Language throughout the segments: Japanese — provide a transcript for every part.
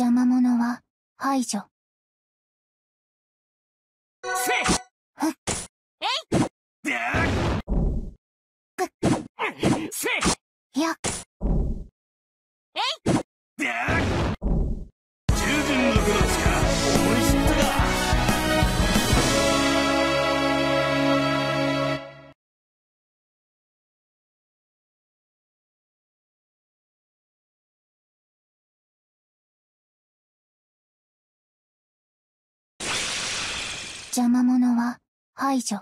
邪魔者は排除。いや。邪魔者は排除。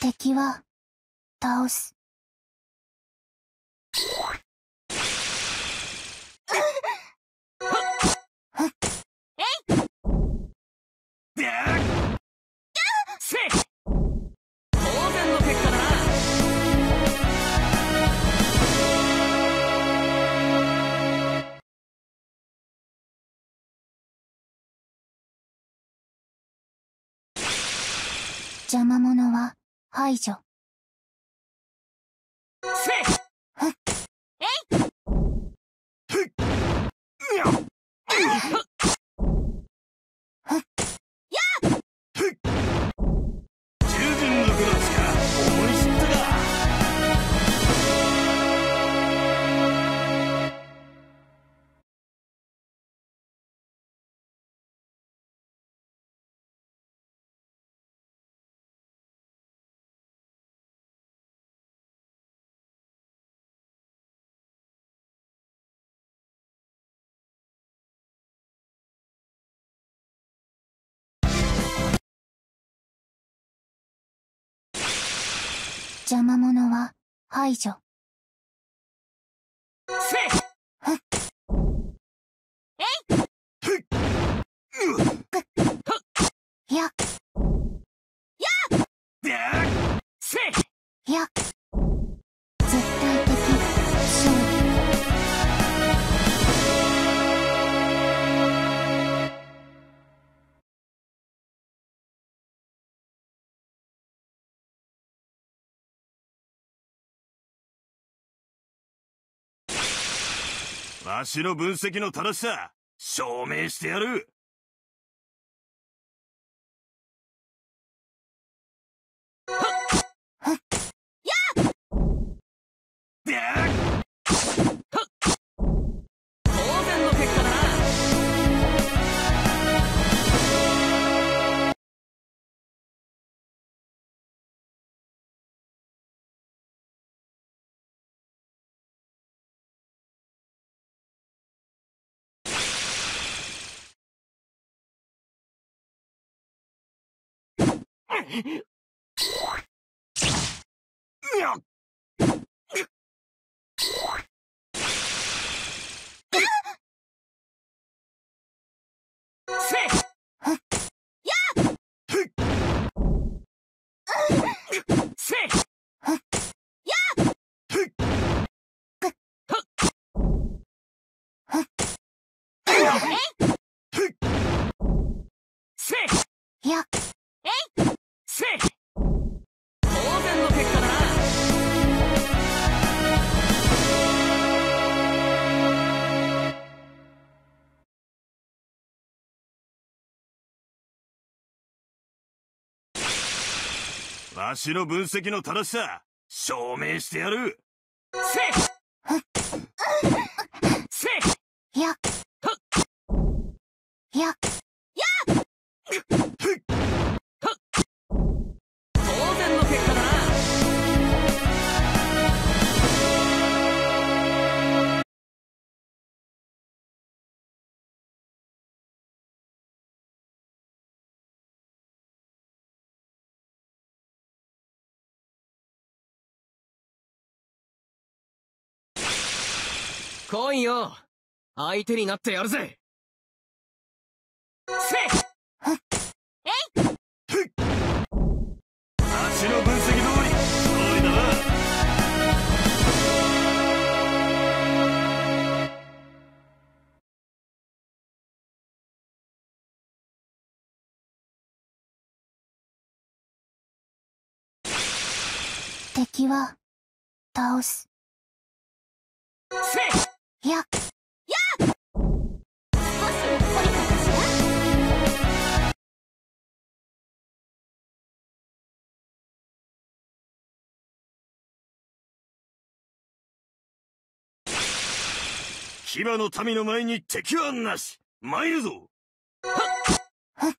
敵は倒す。邪魔者は排除。邪魔者は排除。わしの分析の正しさ証明してやる。わしの分析の正しさ証明してやる。来いよ、相手になってやるぜ。足の分析通りだな。敵は倒す。いや騎馬の民の前に敵はなし。参るぞ。はっ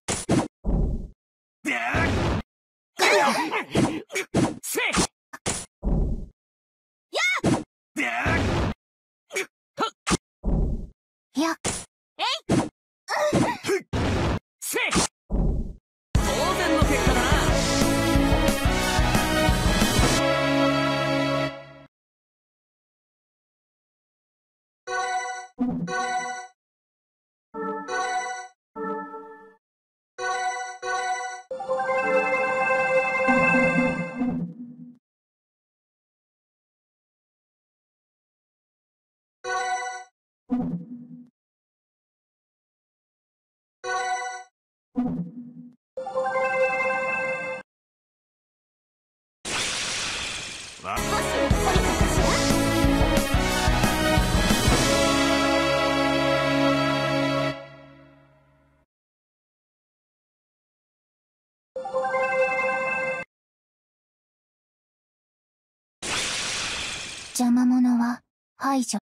邪魔者は排除。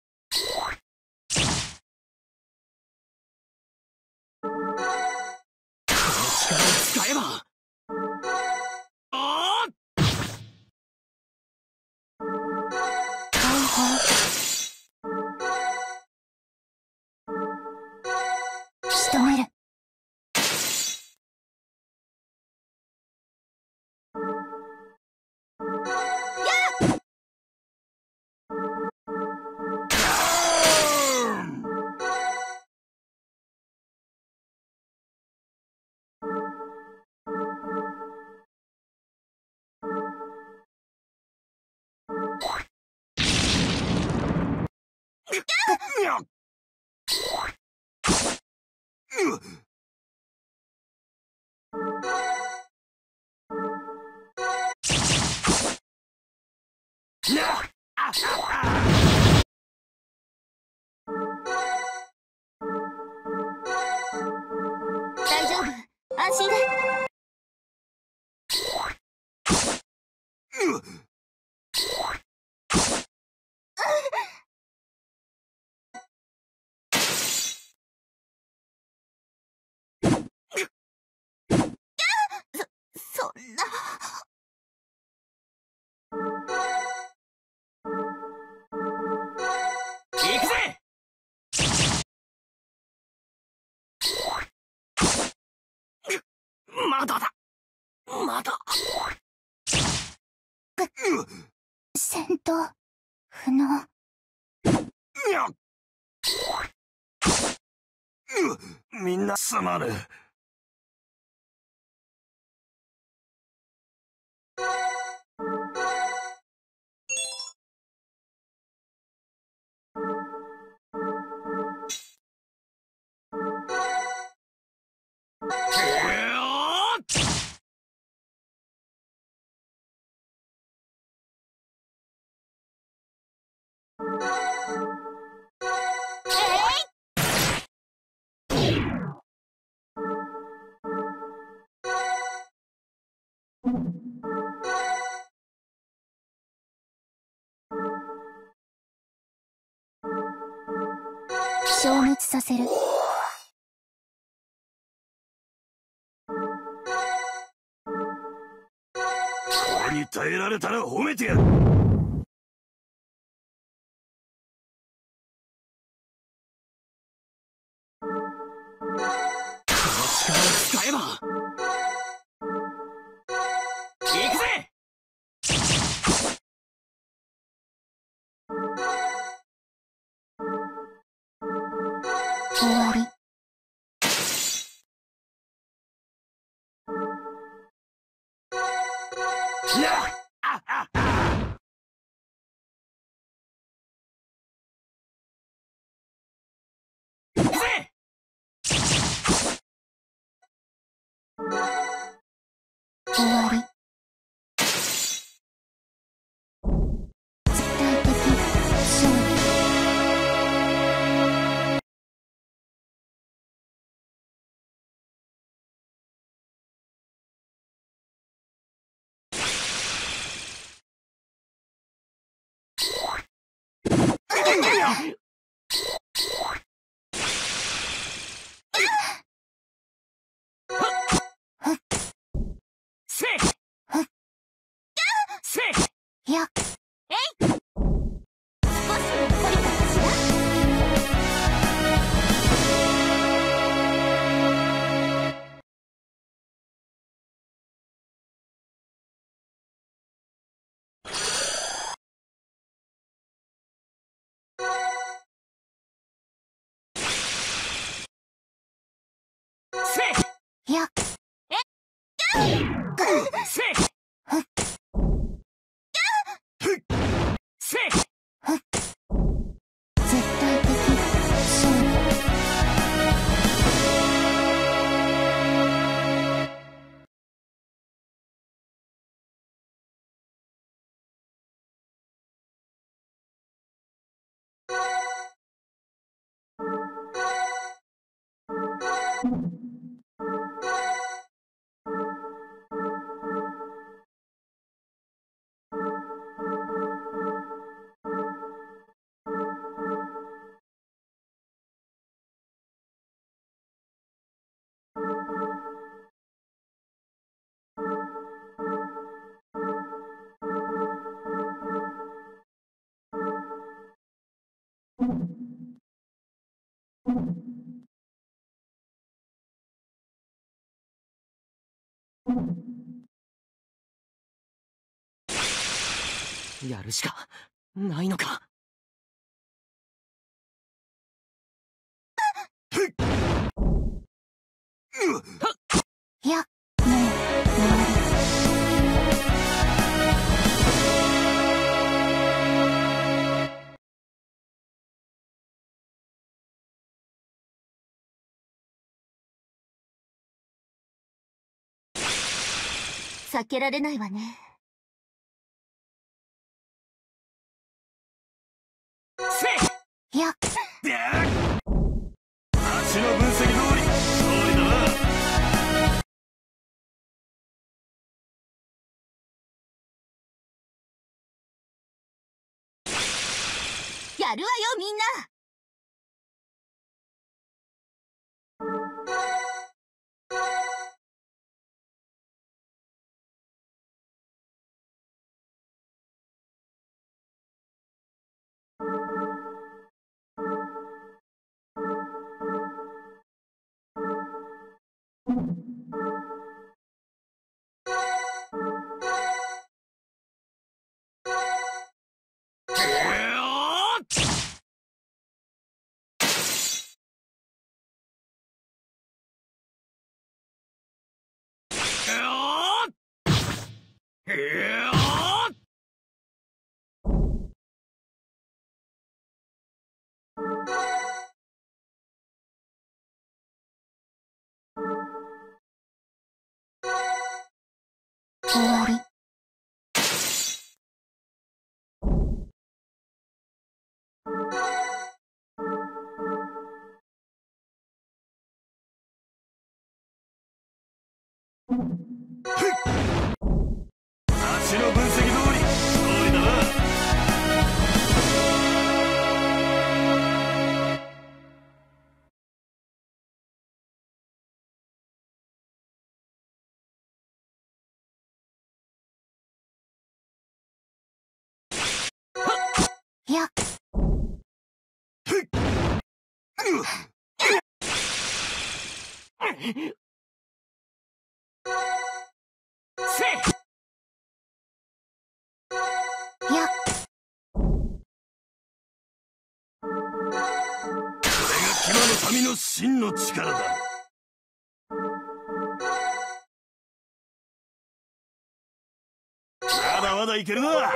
使えばあ仕留める。大丈夫、安心で。まだだ。まだ。戦闘不能。みんなすまぬ。消滅させる。これに耐えられたら褒めてやる。終わり。やるしかないのか。いや、避けられないわね。いや、足の分析通りだな。やるわよみんな。足の分析通りだな。いや。君の真の力だ。まだまだいけるな。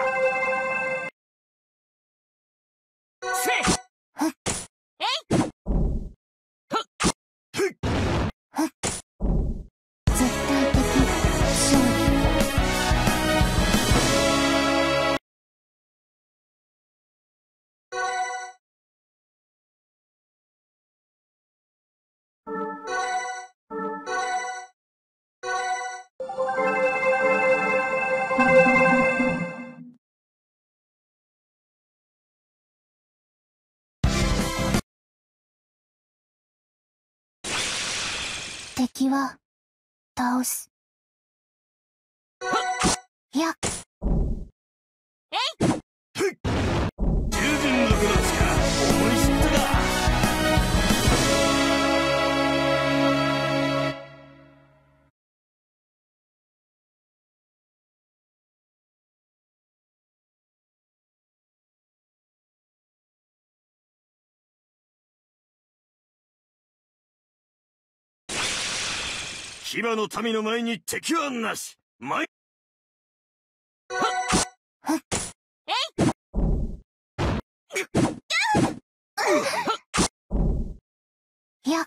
敵は倒す。いや。えい。騎馬の民の前に敵はなし。前。いや。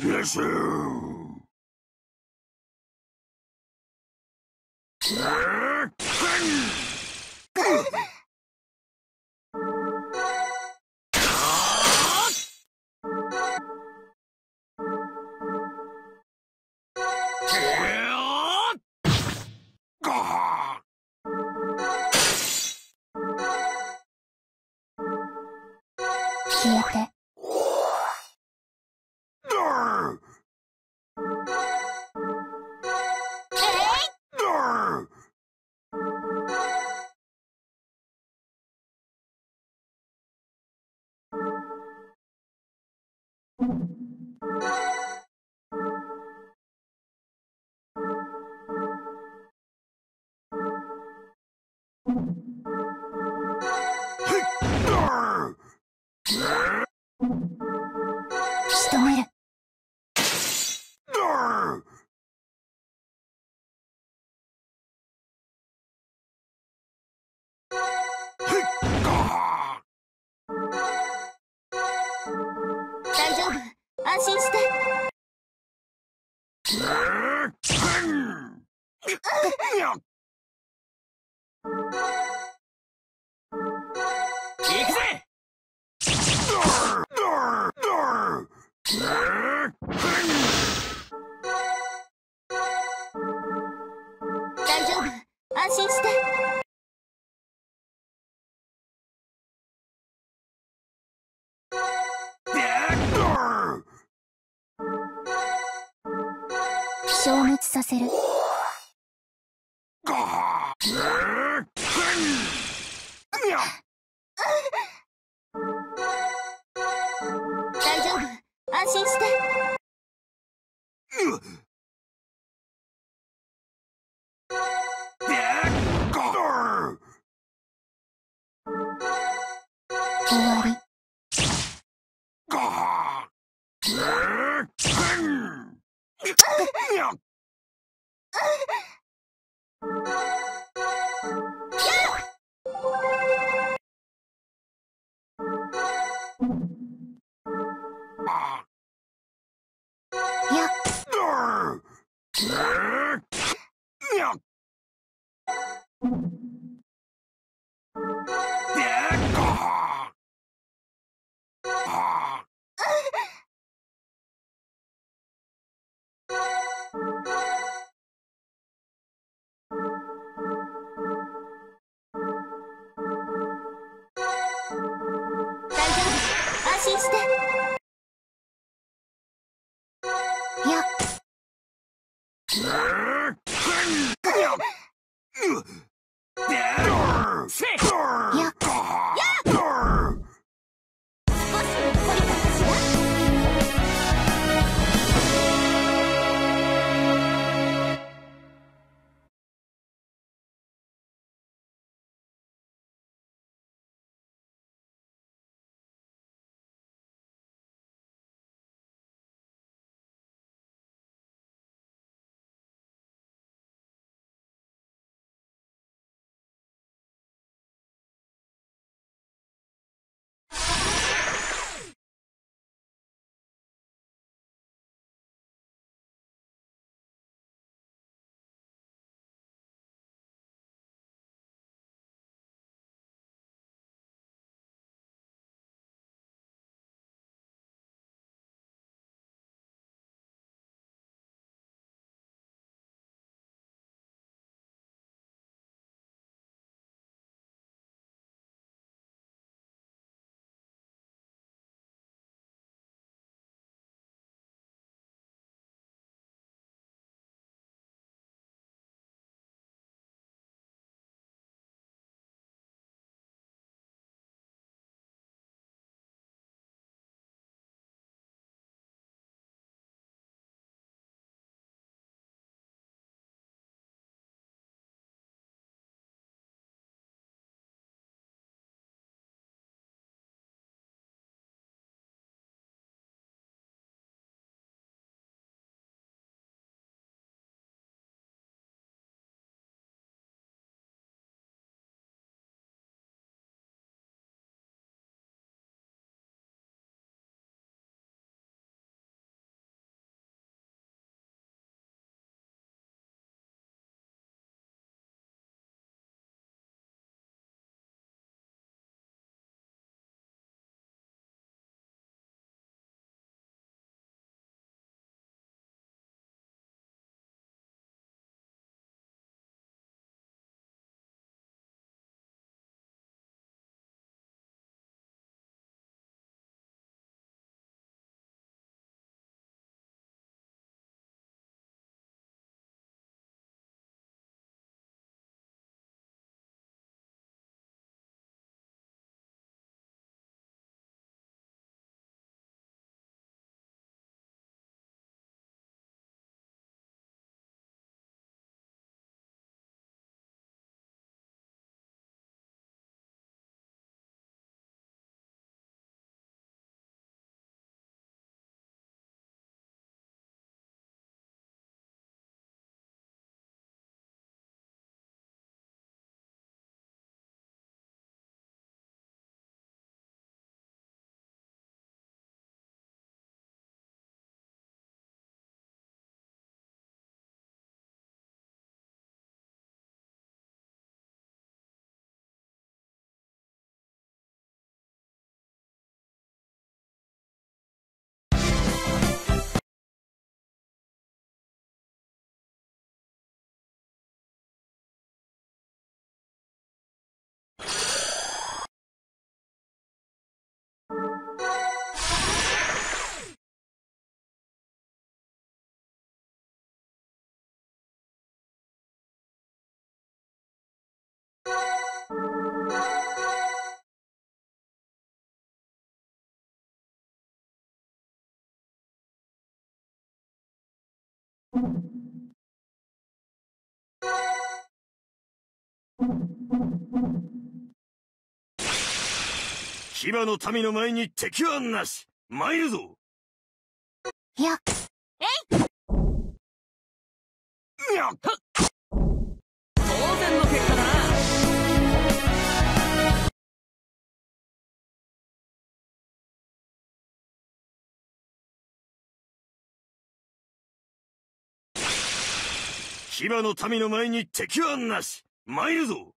Yes,消滅させる。大丈夫、安心して。終わり。騎馬の民の前に敵はなし。参るぞ。いや、えい。やっはっ。当然の結果だな。騎馬の民の前に敵はなし。参るぞ。